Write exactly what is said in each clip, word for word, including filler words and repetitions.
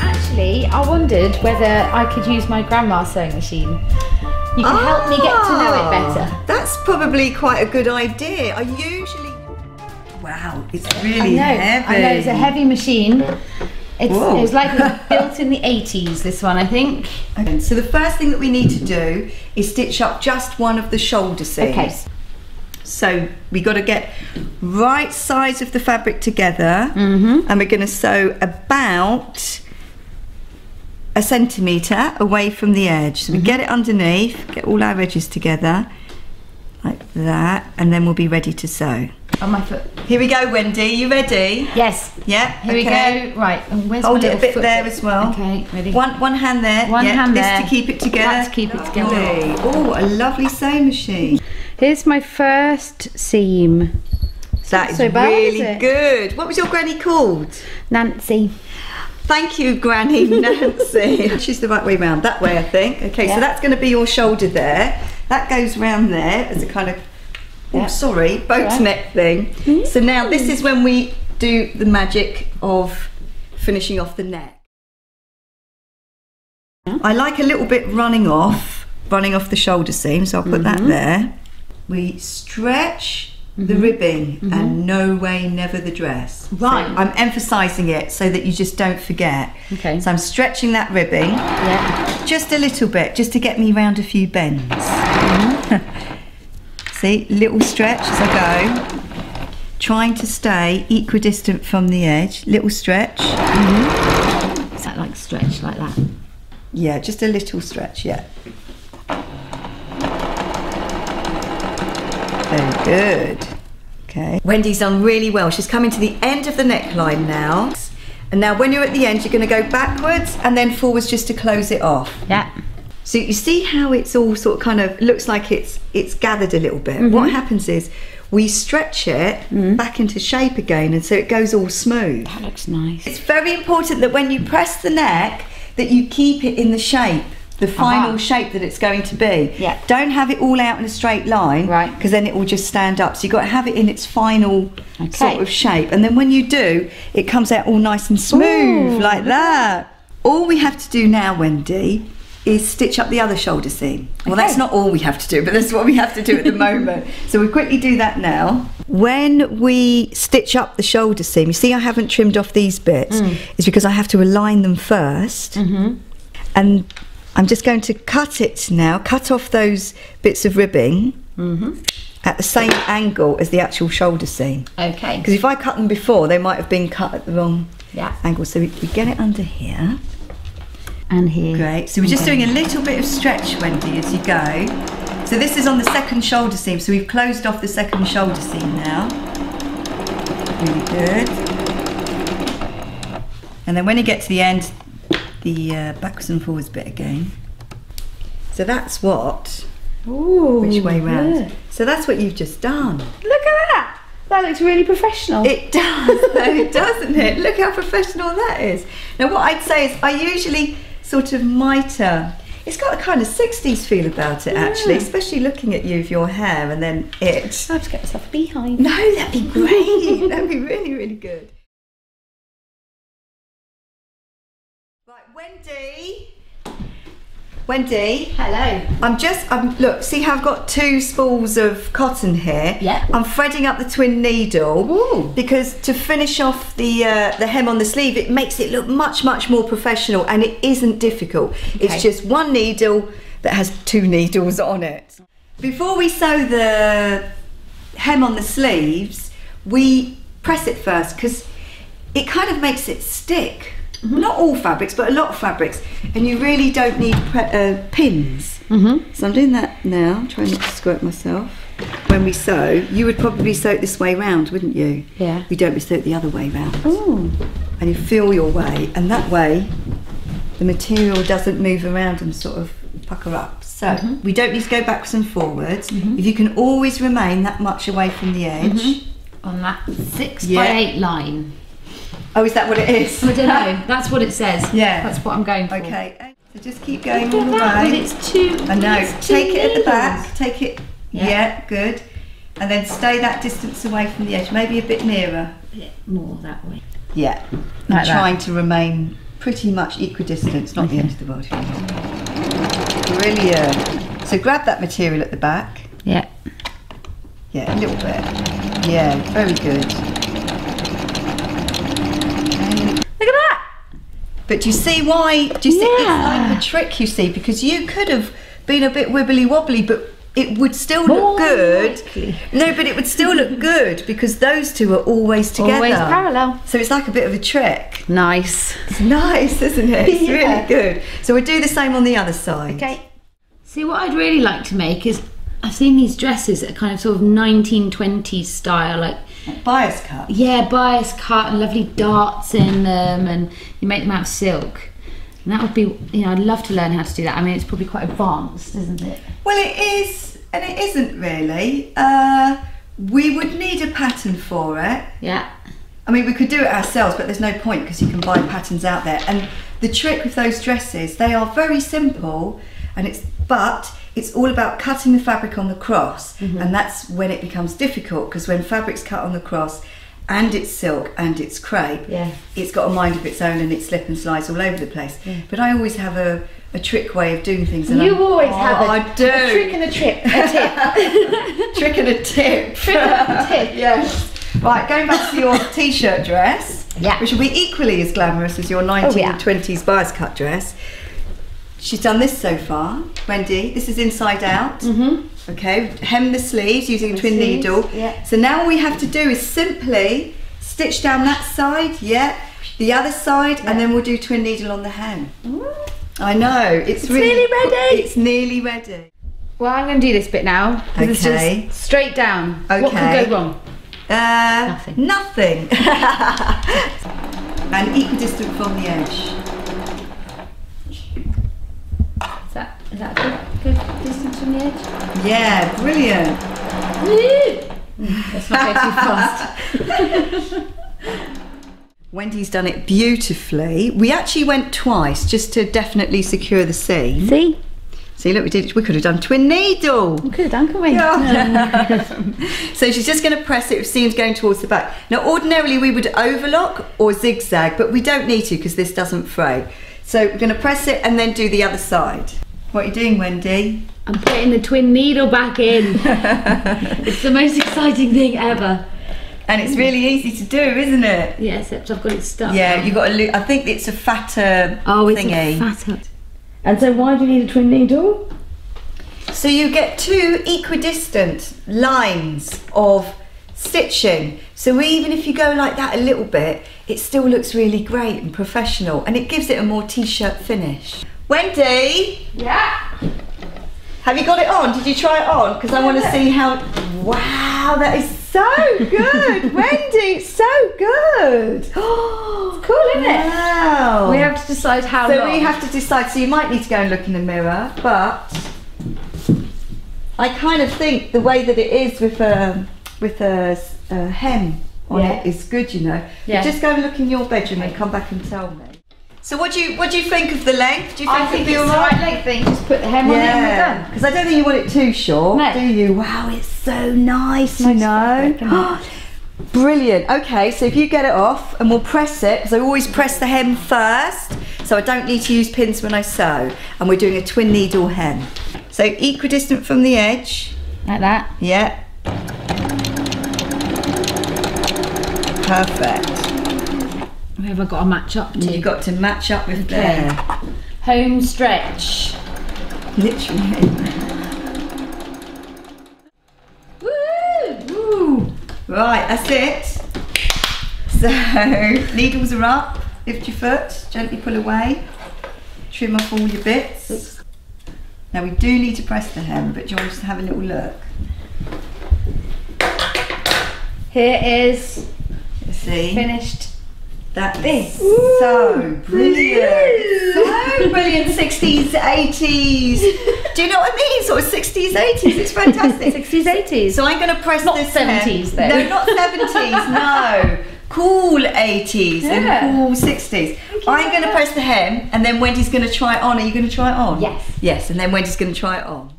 Actually, I wondered whether I could use my grandma's sewing machine. You can ah, help me get to know it better. That's probably quite a good idea. I usually... Wow, it's really I know, heavy. I know, it's a heavy machine. It's, it was like it was built in the eighties, this one, I think. Okay, so the first thing that we need to do is stitch up just one of the shoulder seams. Okay. So we got to get right sides of the fabric together, mm-hmm. and we're going to sew about a centimetre away from the edge. So we mm-hmm. get it underneath, get all our edges together, like that, and then we'll be ready to sew. On my foot. Here we go, Wendy. You ready? Yes. Yeah. Here okay. we go. Right. And where's Hold my it a bit foot there bit? as well. Okay. Ready. One one hand there. One yeah, hand this there. This to keep it together. That to keep it together. Oh, a lovely sewing machine. Here's my first seam. It's that is so bad, really is good. What was your granny called? Nancy. Thank you, Granny Nancy. She's the right way round. That way, I think. Okay. Yeah. So that's going to be your shoulder there. That goes round there as a kind of. Oh, sorry, boat neck thing. Mm-hmm. So now this is when we do the magic of finishing off the neck. I like a little bit running off, running off the shoulder seam, so I'll put mm-hmm. that there. We stretch mm-hmm. the ribbing mm-hmm. and no way, never the dress. Right. So I'm emphasising it so that you just don't forget. Okay. So I'm stretching that ribbing yeah. just a little bit, just to get me round a few bends. Mm-hmm. See, little stretch as I go, trying to stay equidistant from the edge, little stretch. Mm-hmm. Is that like stretch like that? Yeah, just a little stretch, yeah. Very good. Okay. Wendy's done really well. She's coming to the end of the neckline now. And now when you're at the end, you're going to go backwards and then forwards just to close it off. Yeah. So you see how it's all sort of kind of looks like it's it's gathered a little bit. Mm-hmm. What happens is we stretch it mm-hmm. back into shape again, and so it goes all smooth. That looks nice. It's very important that when you press the neck that you keep it in the shape, the final uh-huh. shape that it's going to be. Yeah. Don't have it all out in a straight line, right? Because then it will just stand up. So you've got to have it in its final okay. sort of shape, and then when you do, it comes out all nice and smooth. Ooh. Like that. All we have to do now, Wendy, is stitch up the other shoulder seam. Well, okay. that's not all we have to do, but that's what we have to do at the moment. So we quickly do that now. When we stitch up the shoulder seam, you see I haven't trimmed off these bits. Mm. It's because I have to align them first. Mm-hmm. And I'm just going to cut it now, cut off those bits of ribbing mm-hmm. at the same angle as the actual shoulder seam. Okay. Because if I cut them before, they might have been cut at the wrong yeah. angle. So we, we get it under here. And here. Great, so we're just doing a little bit of stretch, Wendy, as you go. So this is on the second shoulder seam, so we've closed off the second shoulder seam now. Really good. And then when you get to the end, the uh, backwards and forwards bit again. So that's what, Ooh, which way round. Yeah. So that's what you've just done. Look at that! That looks really professional. It does, though, doesn't it? Look how professional that is. Now what I'd say is I usually sort of mitre. It's got a kind of sixties feel about it, yeah. actually, especially looking at you with your hair and then it. I'll just get myself a behind. No, that'd be great. That'd be really, really good. Right, Wendy. Wendy. Hello. I'm just, I'm, look, see how I've got two spools of cotton here? Yeah. I'm threading up the twin needle. Ooh. Because to finish off the uh, the hem on the sleeve, it makes it look much, much more professional, and it isn't difficult. Okay. It's just one needle that has two needles on it. Before we sew the hem on the sleeves, we press it first because it kind of makes it stick. Mm-hmm. Not all fabrics, but a lot of fabrics, and you really don't need pre uh, pins. Mm-hmm. So I'm doing that now. I'm trying not to squirt myself. When we sew, you would probably sew it this way round, wouldn't you? Yeah. We don't, we sew it the other way round. Ooh. And you feel your way, and that way the material doesn't move around and sort of pucker up. So mm-hmm. we don't need to go backwards and forwards. Mm-hmm. If you can always remain that much away from the edge. Mm-hmm. On that six yeah. by eight line. Oh, is that what it is? I don't know. That's what it says. Yeah. That's what I'm going for. Okay. So just keep going all the way. But it's too. I know. Take it at the back. Take it. Yeah. yeah. Good. And then stay that distance away from the edge, maybe a bit nearer. A bit more that way. Yeah, like and trying that. to remain pretty much equidistant, not okay. the edge of the body. Brilliant. So grab that material at the back. Yeah. Yeah, a little bit. Yeah, very good. And look at that! But do you see why? Do you see yeah. it's like a trick, you see, because you could have been a bit wibbly wobbly, but it would still More look good. Likely. No, but it would still look good because those two are always together. Always parallel. So it's like a bit of a trick. Nice. It's nice, isn't it? It's yeah. really good. So we'll do the same on the other side. Okay. See, what I'd really like to make is, I've seen these dresses that are kind of sort of nineteen twenties style, like bias cut. Yeah, bias cut and lovely darts in them, and you make them out of silk. And that would be, you know, I'd love to learn how to do that. I mean, it's probably quite advanced, isn't it? Well, it is, and it isn't really. Uh, we would need a pattern for it. Yeah. I mean, we could do it ourselves, but there's no point because you can buy patterns out there. And the trick with those dresses, they are very simple, and it's but. It's all about cutting the fabric on the cross, mm-hmm. and that's when it becomes difficult, because when fabric's cut on the cross and it's silk and it's crepe, yeah. it's got a mind of its own and it slips and slides all over the place. Yeah. But I always have a, a trick way of doing things. And you I'm, always oh, have a, I do. a trick and a trip, a tip. Trick and a tip. Trick and a tip. Yes. Right, going back to your t-shirt dress, yeah. which will be equally as glamorous as your nineteen twenties oh, yeah. bias cut dress. She's done this so far, Wendy. This is inside out. Mm-hmm. Okay, hem the sleeves using a twin sleeves. needle. Yeah. So now all we have to do is simply stitch down that side, yeah, the other side, yeah. and then we'll do twin needle on the hem. Ooh. I know, it's, it's really, nearly ready. It's nearly ready. Well, I'm going to do this bit now. Okay. It's just straight down. Okay. What could go wrong? Uh, nothing. Nothing. And equidistant from the edge. Is that a good, good distance from the edge? Yeah, brilliant. Let's not go too fast. Wendy's done it beautifully. We actually went twice just to definitely secure the seam. See? See, look, we did. We could have done twin needle. We could have done, couldn't we? Yeah. So she's just going to press it with seams going towards the back. Now, ordinarily we would overlock or zigzag, but we don't need to because this doesn't fray. So we're going to press it and then do the other side. What are you doing, Wendy? I'm putting the twin needle back in. It's the most exciting thing ever. And it's really easy to do, isn't it? Yeah, except I've got it stuck. Yeah, you've got to loop. I think it's a fatter oh, it's thingy. Oh, fatter. And so why do you need a twin needle? So you get two equidistant lines of stitching. So even if you go like that a little bit, it still looks really great and professional. And it gives it a more t-shirt finish. Wendy? Yeah? Have you got it on? Did you try it on? Because I want to see how... Wow, that is so good! Wendy, so good! Oh, it's cool, isn't it? Wow! We have to decide how So long. we have to decide, so you might need to go and look in the mirror, but... I kind of think the way that it is with a, with a, a hem on yeah. it is good, you know. Yeah. Just go and look in your bedroom and come back and tell me. So what do you what do you think of the length? Do you think, I think it'd be all right? Right length thing. Just put the hem yeah. on there and we're done. Because I don't think you want it too short, no. do you? Wow, it's so nice, you know. Fabric, brilliant. Okay, so if you get it off and we'll press it, because I always press the hem first, so I don't need to use pins when I sew. And we're doing a twin needle hem. So equidistant from the edge. Like that. Yeah. Perfect. Who have I got to match up to? You've got to match up with okay. there. Home stretch. Literally. Woo! Woo! Right, that's it. So, needles are up. Lift your foot, gently pull away. Trim off all your bits. Oops. Now we do need to press the hem, but do you want to just have a little look? Here is See? finished. That is Ooh, so brilliant. So brilliant. sixties, eighties. Do you know what I mean? Sort of sixties, eighties. It's fantastic. sixties, eighties. So I'm going to press not this seventies though. No, not seventies. No. Cool eighties yeah. and cool sixties. I'm going to press the hem and then Wendy's going to try it on. Are you going to try it on? Yes. Yes, and then Wendy's going to try it on.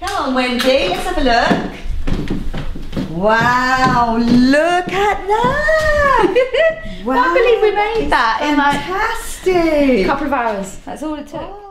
Come on, Wendy. Let's have a look. Wow, look at that! Wow, I can't believe we made that fantastic. in like a couple of hours. That's all it took. Oh.